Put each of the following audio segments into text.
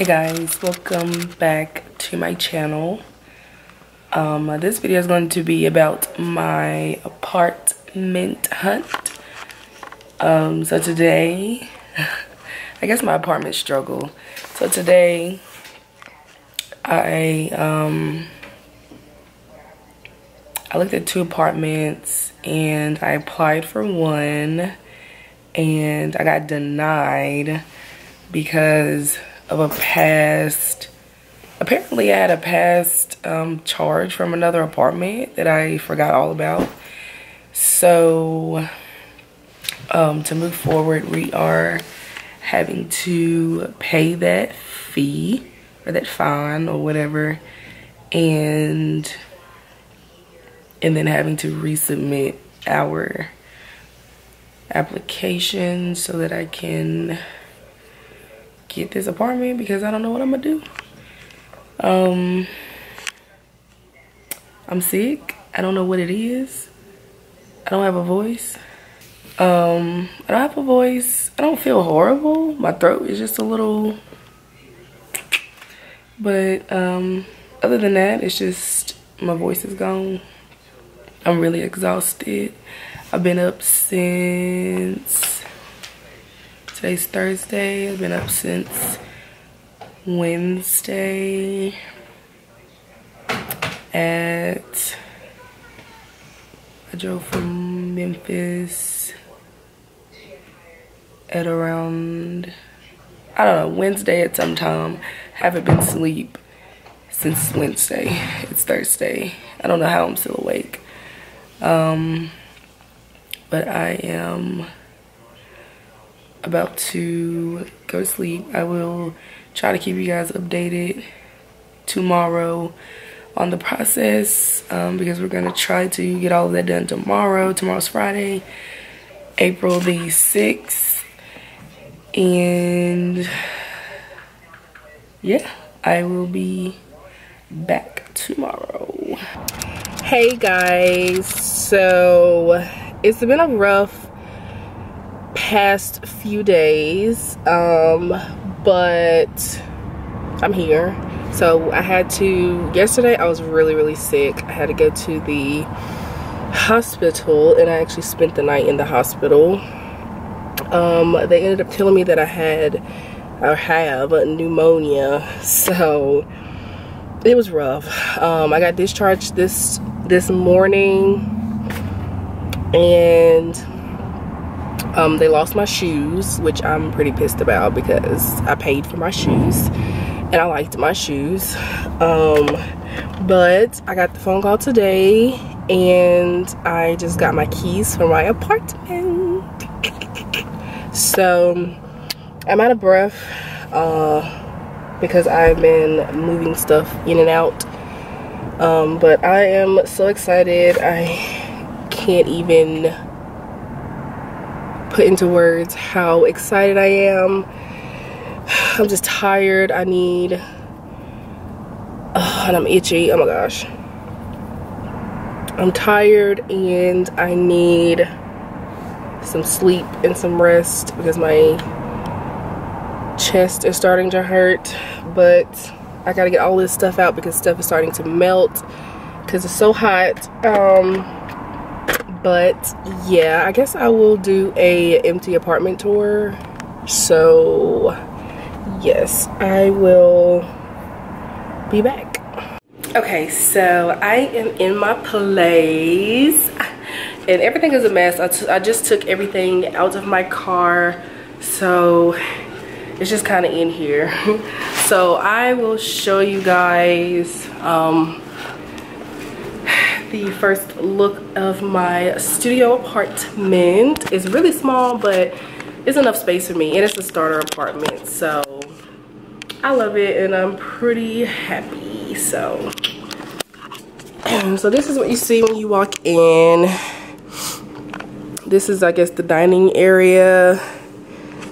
Hey guys, welcome back to my channel. This video is going to be about my apartment hunt. So today, I guess my apartment struggle. So today, I looked at two apartments and I applied for one and I got denied because of a past, apparently I had a past charge from another apartment that I forgot all about. So to move forward, we are having to pay that fee or that fine or whatever, and then having to resubmit our application so that I can get this apartment, because I don't know what I'm gonna do. I'm sick. I don't know what it is. I don't have a voice. I don't feel horrible. My throat is just a little, but other than that, it's just my voice is gone. I'm really exhausted. I've been up since today's Thursday. I've been up since Wednesday I drove from Memphis at around, I don't know, Wednesday at some time. Haven't been asleep since Wednesday. It's Thursday. I don't know how I'm still awake. But I am about to go to sleep. I will try to keep you guys updated tomorrow on the process, because we're gonna try to get all of that done tomorrow. Tomorrow's Friday, April the 6th, and yeah, I will be back tomorrow. Hey guys, so it's been a rough past few days, but I'm here. So I had to, yesterday I was really sick. I had to go to the hospital and I actually spent the night in the hospital. They ended up telling me that I have pneumonia, so it was rough. I got discharged this morning, and they lost my shoes, which I'm pretty pissed about because I paid for my shoes and I liked my shoes. But I got the phone call today and I just got my keys for my apartment. So I'm out of breath because I've been moving stuff in and out. But I am so excited. I can't even put into words how excited I am. I'm just tired. I need, and I'm itchy. Oh my gosh. I'm tired and I need some sleep and some rest because my chest is starting to hurt. But I gotta get all this stuff out because stuff is starting to melt because it's so hot. But yeah, I guess I will do an empty apartment tour. So yes, I will be back. Okay, so I am in my place and everything is a mess. I just took everything out of my car, so it's just kind of in here. So I will show you guys the first look of my studio apartment. It's really small, but it's enough space for me, and it's a starter apartment, so I love it and I'm pretty happy. So this is what you see when you walk in. This is, I guess, the dining area.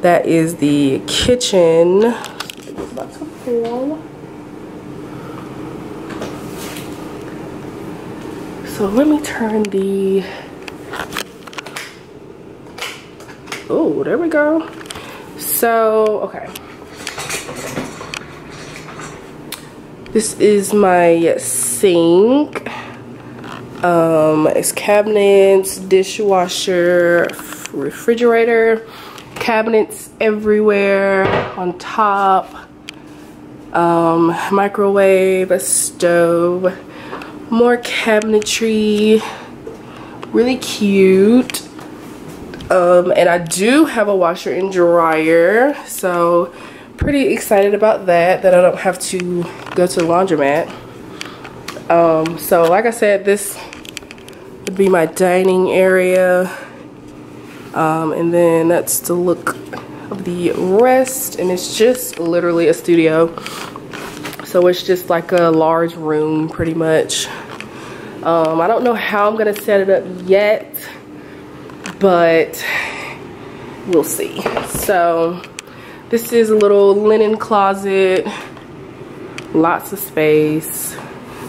That is the kitchen. It's about to fall. So let me turn the, oh, there we go. So, okay. This is my sink. It's cabinets, dishwasher, refrigerator, cabinets everywhere on top, microwave, a stove, more cabinetry, really cute. And I do have a washer and dryer, so pretty excited about that I don't have to go to the laundromat. So like I said, this would be my dining area, and then that's the look of the rest, and it's just literally a studio, so it's just like a large room pretty much. I don't know how I'm gonna set it up yet, but we'll see. So this is a little linen closet, lots of space.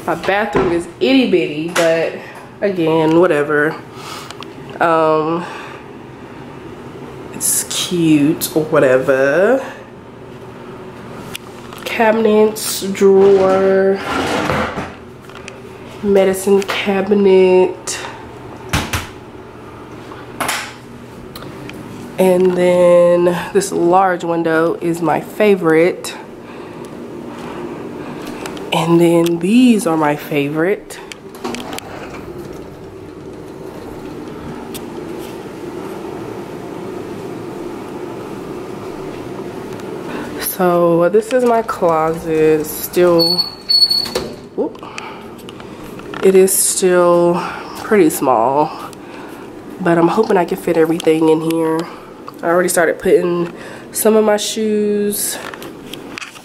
My bathroom is itty bitty, but again, whatever. It's cute or whatever. Cabinets, drawer, medicine cabinet. And then this large window is my favorite. And then these are my favorite. So this is my closet. It is still pretty small, but I'm hoping I can fit everything in here. I already started putting some of my shoes.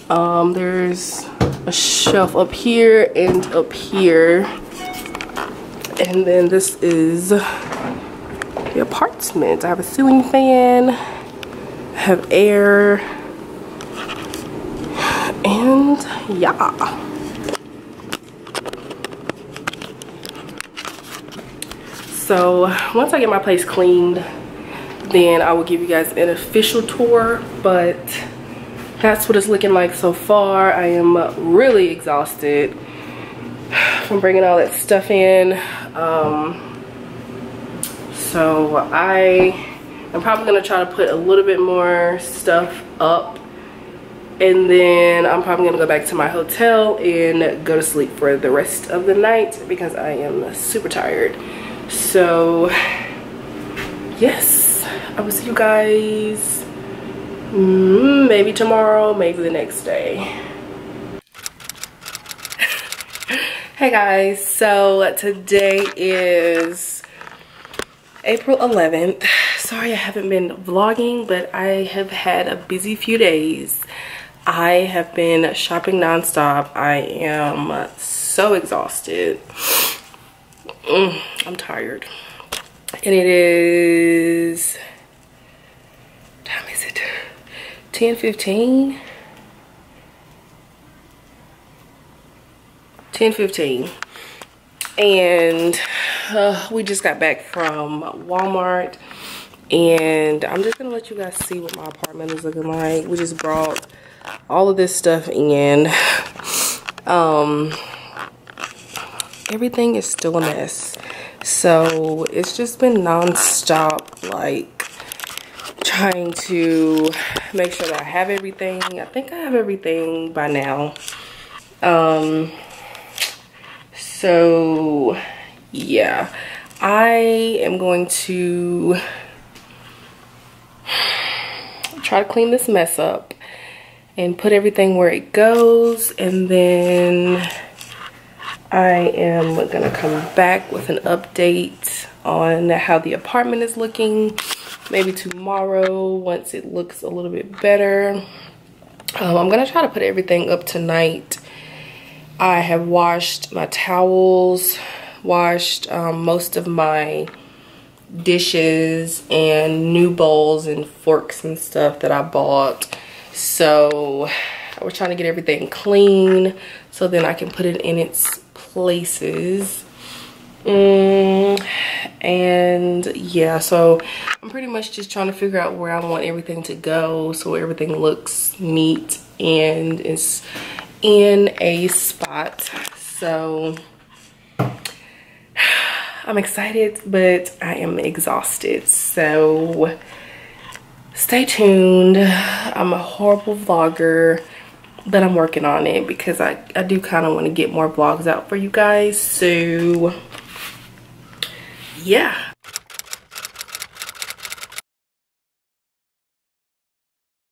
There's a shelf up here and up here. And then this is the apartment. I have a ceiling fan, I have air, and yeah. So once I get my place cleaned, then I will give you guys an official tour, but that's what it's looking like so far. I am really exhausted from bringing all that stuff in. So I'm probably gonna try to put a little bit more stuff up, and then I'm probably gonna go back to my hotel and go to sleep for the rest of the night because I am super tired. So yes, I will see you guys maybe tomorrow, maybe the next day. Hey guys, so today is April 11th. Sorry I haven't been vlogging, but I have had a busy few days. I have been shopping nonstop. I am so exhausted. I'm tired. And it is, time is it? 10:15? 10:15. And we just got back from Walmart, and I'm just gonna let you guys see what my apartment is looking like. We just brought all of this stuff in. Everything is still a mess. So it's just been nonstop, like trying to make sure that I have everything. I think I have everything by now. So yeah, I am going to try to clean this mess up and put everything where it goes, and then I am gonna come back with an update on how the apartment is looking, maybe tomorrow once it looks a little bit better. I'm gonna try to put everything up tonight. I have washed my towels, washed most of my dishes and new bowls and forks and stuff that I bought. So we're trying to get everything clean so then I can put it in its places. And yeah, so I'm pretty much just trying to figure out where I want everything to go so everything looks neat and it's in a spot. So I'm excited, but I am exhausted. So stay tuned. I'm a horrible vlogger, but I'm working on it because I do kind of want to get more vlogs out for you guys. So yeah.